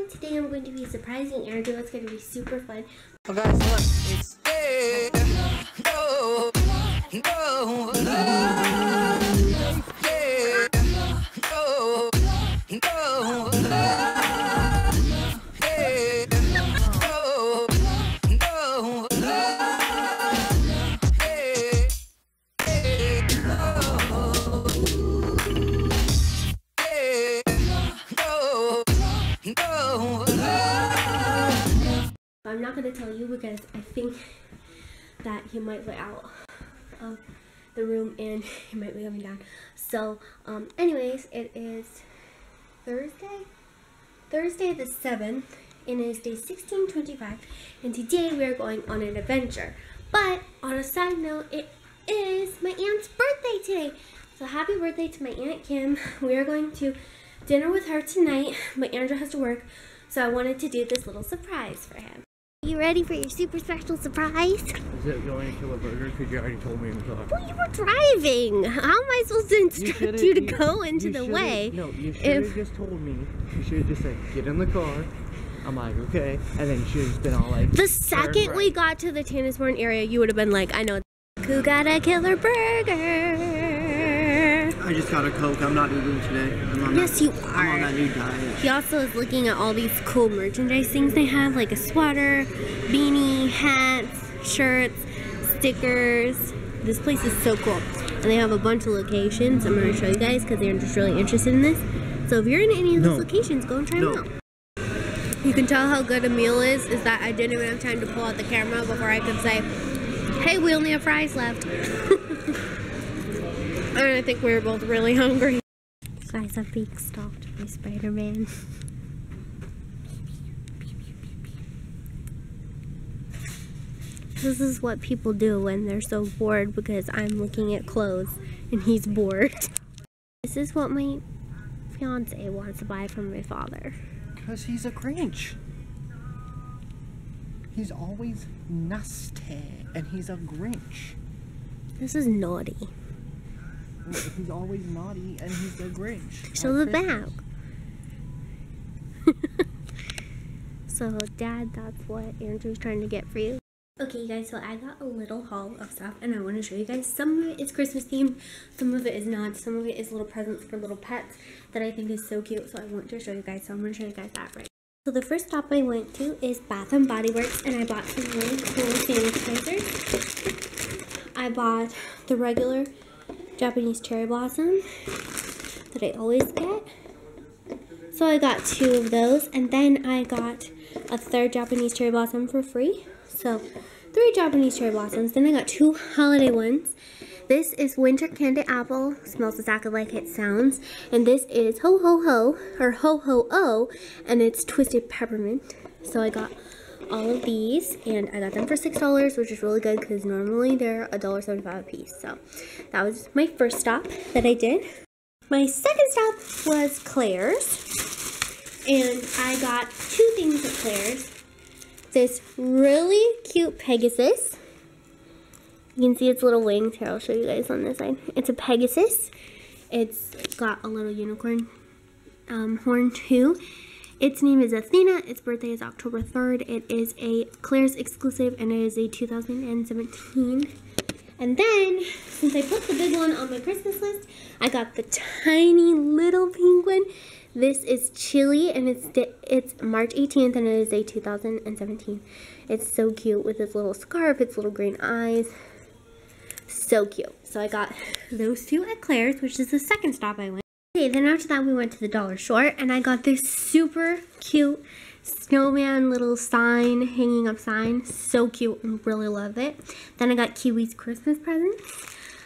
everyone, today I'm going to be surprising Andrew. It's going to be super fun. Oh guys, look, it's day. No, no, no, day. No, no, day. No, no, day. I'm not going to tell you because I think that he might be out of the room and he might be coming down. So, anyways, it is Thursday the 7th, and it is day 1625, and today we are going on an adventure. But, on a side note, it is my aunt's birthday today. So, happy birthday to my Aunt Kim. We are going to dinner with her tonight, but Andrew has to work, so I wanted to do this little surprise for him. You ready for your super special surprise? Is it going to a burger? Because you already told me it was a burger. Well, you were driving. How am I supposed to instruct you to go into the way? No, you should have just told me. You should have just said, get in the car. I'm like, okay. And then you should have been all like... The second we got to the Tannisbourne area, you would have been like, I know. Who got a killer burger? I just got a Coke. I'm not eating today. Yes, you are. I'm on that new diet. He also is looking at all these cool merchandise things they have, like a sweater, beanie, hats, shirts, stickers. This place is so cool. And they have a bunch of locations. I'm going to show you guys because they're just really interested in this. So if you're in any of these locations, go and try them out. You can tell how good a meal is that I didn't even have time to pull out the camera before I could say, hey, we only have fries left. And I think we were both really hungry. Guys, I'm being stalked by Spider-Man. This is what people do when they're so bored because I'm looking at clothes and he's bored. This is what my fiance wants to buy from my father. Because he's a Grinch. He's always nasty and he's a Grinch. This is naughty. He's always naughty and he's the Grinch. Show the bag. So Dad, that's what Andrew's trying to get for you. Okay you guys, so I got a little haul of stuff and I want to show you guys. Some of it is Christmas themed, some of it is not, some of it is little presents for little pets that I think is so cute, so I want to show you guys, so I'm going to show you guys that right. So the first stop I went to is Bath and Body Works and I bought some really cool sanitizers. I bought the regular Japanese cherry blossom that I always get. So I got 2 of those and then I got a 3rd Japanese cherry blossom for free. So 3 Japanese cherry blossoms. Then I got 2 holiday ones. This is winter candy apple. Smells exactly like it sounds. And this is ho ho ho or ho ho oh and it's twisted peppermint. So I got all of these and I got them for $6, which is really good because normally they're $1.75 a piece. So that was my first stop that I did. My second stop was Claire's and I got 2 things at Claire's. This really cute Pegasus. You can see its little wings here. I'll show you guys on this side. It's a Pegasus. It's got a little unicorn horn too. Its name is Athena. Its birthday is October 3rd. It is a Claire's exclusive and it is a 2017. And then, since I put the big one on my Christmas list, I got the tiny little penguin. This is Chili and it's March 18th and it is a 2017. It's so cute with its little scarf, its little green eyes. So cute. So I got those 2 at Claire's, which is the second stop I went. Okay, then after that we went to the dollar store and I got this super cute snowman little sign, hanging up sign. So cute and really love it. Then I got Kiwi's Christmas presents.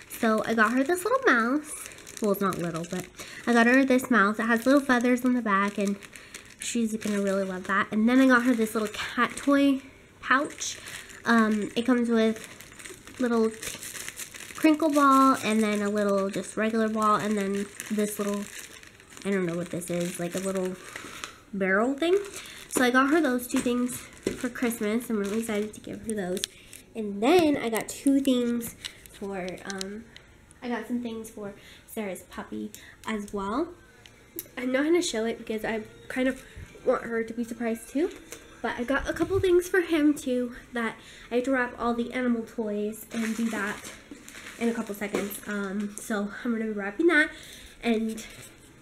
So I got her this little mouse. Well, it's not little, but I got her this mouse. It has little feathers on the back and she's gonna really love that. And then I got her this little cat toy pouch. It comes with little crinkle ball and then a little just regular ball and then this little, I don't know what this is, like a little barrel thing. So I got her those 2 things for Christmas. I'm really excited to give her those. And then I got 2 things for, I got some things for Sarah's puppy as well. I'm not going to show it because I kind of want her to be surprised too. But I got a couple things for him too, that I have to wrap all the animal toys and do that in a couple seconds. So I'm going to be wrapping that. And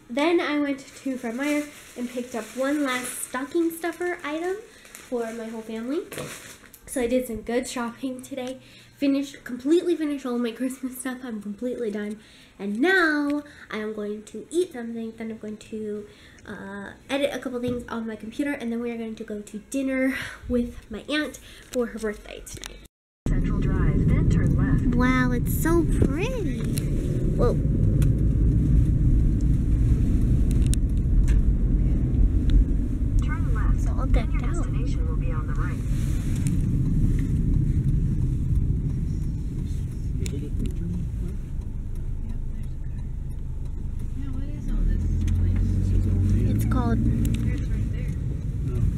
then I went to Fred Meyer and picked up one last stocking stuffer item for my whole family. So I did some good shopping today. Completely finished all my Christmas stuff. I'm completely done. And now I'm going to eat something. Then I'm going to edit a couple things on my computer. And then we are going to go to dinner with my aunt for her birthday tonight. Central Drive, then turn left. Wow, it's so pretty. Whoa. Turn left. It's all decked out. Your destination will be on the right.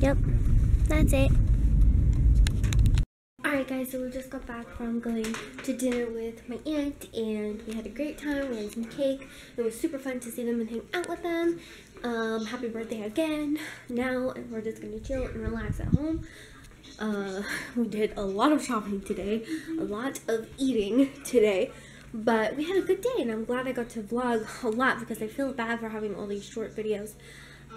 Yep, that's it. Alright guys, so we just got back from going to dinner with my aunt and we had a great time. We had some cake. It was super fun to see them and hang out with them. Happy birthday again. Now we're just going to chill and relax at home. We did a lot of shopping today, a lot of eating today. But we had a good day and I'm glad I got to vlog a lot because I feel bad for having all these short videos.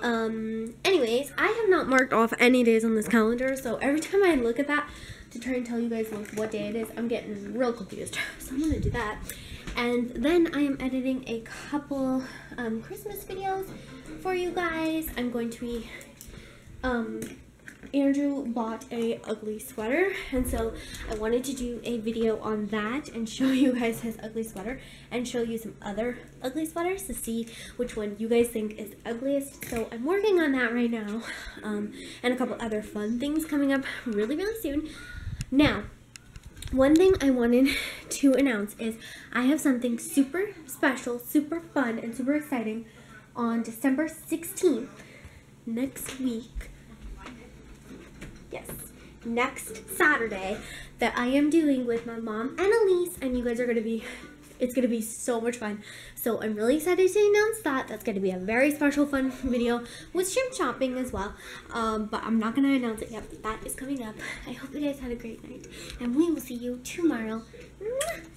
Anyways, I have not marked off any days on this calendar, so every time I look at that to try and tell you guys like what day it is, I'm getting real confused. So I'm gonna do that. And then I am editing a couple Christmas videos for you guys. I'm going to be Andrew bought a ugly sweater, and so I wanted to do a video on that and show you guys his ugly sweater and show you some other ugly sweaters to see which one you guys think is ugliest. So I'm working on that right now, and a couple other fun things coming up really, really soon. Now, one thing I wanted to announce is I have something super special, super fun, and super exciting on December 16th, next week. Yes, next Saturday, that I am doing with my mom and Elise, and you guys are going to be, it's going to be so much fun. So I'm really excited to announce that. That's going to be a very special fun video with shrimp shopping as well. But I'm not going to announce it yet, but that is coming up. I hope you guys had a great night, and we will see you tomorrow. Mwah!